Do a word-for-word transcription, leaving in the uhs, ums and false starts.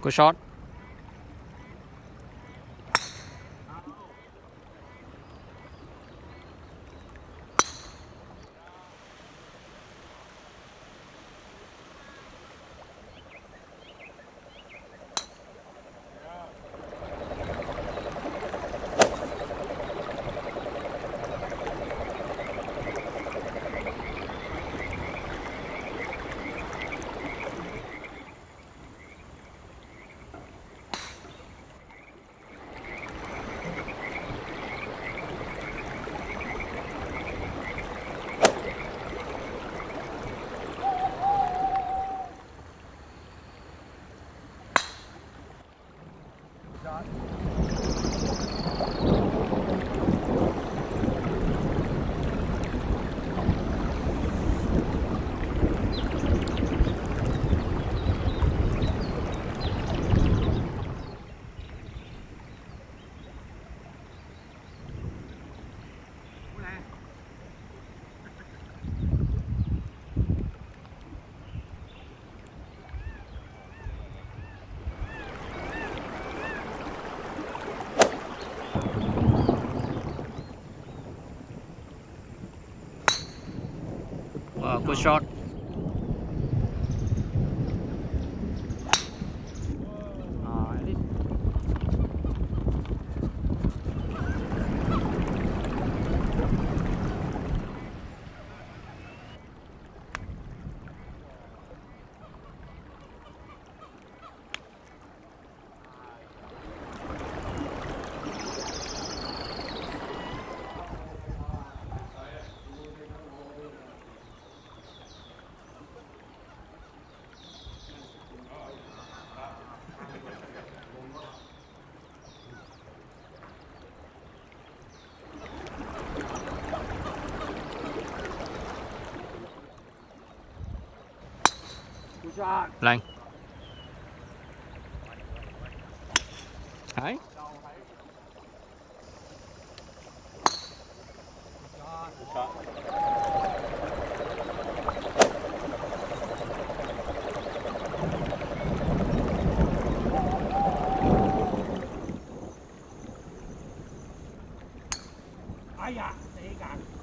Cú shot. Wow, good shot. Lên. Đấy. Ai da, dễ dàng.